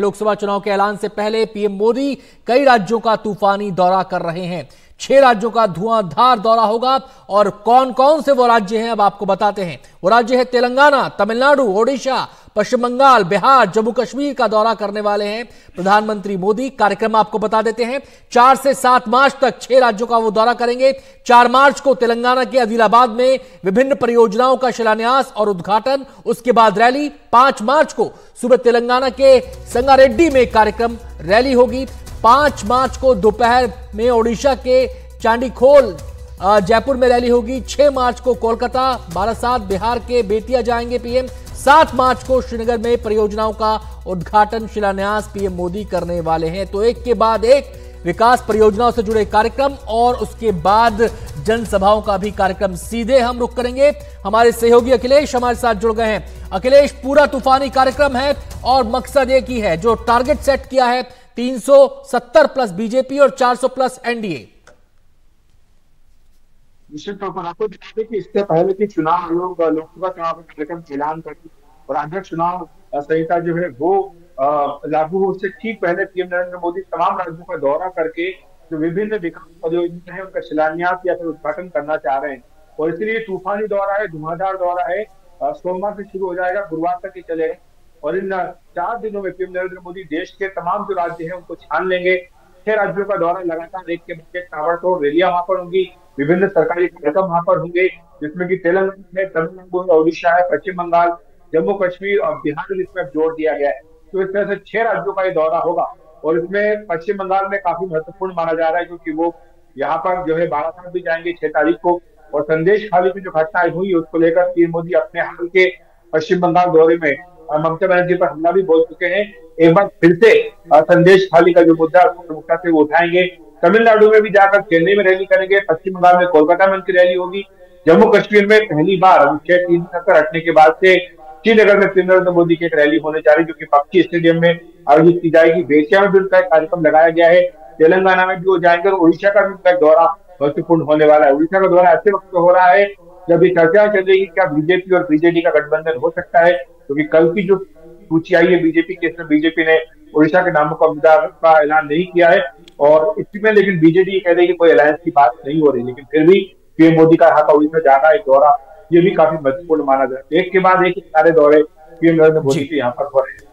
लोकसभा चुनाव के ऐलान से पहले पीएम मोदी कई राज्यों का तूफानी दौरा कर रहे हैं। 6 राज्यों का धुआंधार दौरा होगा और कौन कौन से वो राज्य हैं अब आपको बताते हैं। वो राज्य है तेलंगाना, तमिलनाडु, ओडिशा, पश्चिम बंगाल, बिहार, जम्मू कश्मीर का दौरा करने वाले हैं प्रधानमंत्री मोदी। कार्यक्रम आपको बता देते हैं, 4 से 7 मार्च तक 6 राज्यों का वो दौरा करेंगे। 4 मार्च को तेलंगाना के आदिलाबाद में विभिन्न परियोजनाओं का शिलान्यास और उद्घाटन, उसके बाद रैली। 5 मार्च को सुबह तेलंगाना के संगारेड्डी में कार्यक्रम रैली होगी। 5 मार्च को दोपहर में ओडिशा के चांदीखोल जयपुर में रैली होगी। 6 मार्च को कोलकाता, बारासात, बिहार के बेतिया जाएंगे पीएम। 7 मार्च को श्रीनगर में परियोजनाओं का उद्घाटन, शिलान्यास पीएम मोदी करने वाले हैं। तो एक के बाद एक विकास परियोजनाओं से जुड़े कार्यक्रम और उसके बाद जनसभाओं का भी कार्यक्रम। सीधे हम रुक करेंगे, हमारे सहयोगी अखिलेश हमारे साथ जुड़ गए हैं। अखिलेश, पूरा तूफानी कार्यक्रम है और मकसद एक ही है, जो टारगेट सेट किया है 370 प्लस बीजेपी और 400 प्लस एनडीए। निश्चित तौर पर आपको बता दें कि इससे पहले कि चुनाव आयोग लोकसभा चुनाव कार्यक्रम ऐलान करती और आदर्श चुनाव संहिता जो है वो लागू हो, उससे ठीक पहले पीएम नरेंद्र मोदी तमाम राज्यों का दौरा करके जो विभिन्न विकास परियोजना है उनका शिलान्यास या फिर उद्घाटन करना चाह रहे हैं। और इसलिए तूफानी दौरा है, धुआंधार दौरा है। सोमवार से शुरू हो जाएगा, गुरुवार तक ही चलेगा और इन 4 दिनों में पीएम नरेंद्र मोदी देश के तमाम जो राज्य हैं उनको छान लेंगे। 6 राज्यों का दौरा लगातार एक के बाद एक ताबड़तोड़ रैलियां वहां पर होंगी, विभिन्न सरकारी कार्यक्रम वहां पर होंगे, जिसमें कि तेलंगाना है, तमिलनाडु है, ओडिशा है, पश्चिम बंगाल, जम्मू कश्मीर और बिहार इसमें जोड़ दिया गया है। तो इस तरह से 6 राज्यों का ये दौरा होगा और इसमें पश्चिम बंगाल में काफी महत्वपूर्ण माना जा रहा है, क्योंकि वो यहाँ पर जो है बारासात भी जाएंगे 6 तारीख को और संदेश खाली की जो घटनाएं हुई उसको लेकर पीएम मोदी अपने हाल के पश्चिम बंगाल दौरे में ममता बनर्जी पर हमला भी बोल चुके हैं। एक बार फिर से संदेश खाली का जो मुद्दा प्रमुखता से वो उठाएंगे। तमिलनाडु में भी जाकर चेन्नई में रैली करेंगे, पश्चिम बंगाल में कोलकाता में उनकी रैली होगी। जम्मू कश्मीर में पहली बार अनुच्छेद 370 हटने के बाद से श्रीनगर में पीएम नरेंद्र मोदी की एक रैली होने जा रही है, जो कि पक्षी स्टेडियम में आयोजित की जाएगी। बेतिया में भी उनका एक कार्यक्रम लगाया गया है। तेलंगाना में भी वो जाएंगे और उड़ीसा का भी उनका दौरा महत्वपूर्ण होने वाला है। उड़ीसा का दौरा ऐसे वक्त हो रहा है जब ये चर्चा चल रही है क्या बीजेपी और बीजेडी का गठबंधन हो सकता है, क्योंकि कल की जो सूची आई है बीजेपी की, इसमें बीजेपी ने ओडिशा के नामों का उम्मीदवार का ऐलान नहीं किया है और इसमें लेकिन बीजेडी कह रही है कि कोई अलायंस की बात नहीं हो रही, लेकिन फिर भी पीएम मोदी का यहाँ का उड़ीसा जाना एक दौरा ये भी काफी महत्वपूर्ण माना जाता है। एक के बाद एक सारे दौरे पीएम नरेंद्र मोदी के यहाँ पर हो रहे हैं।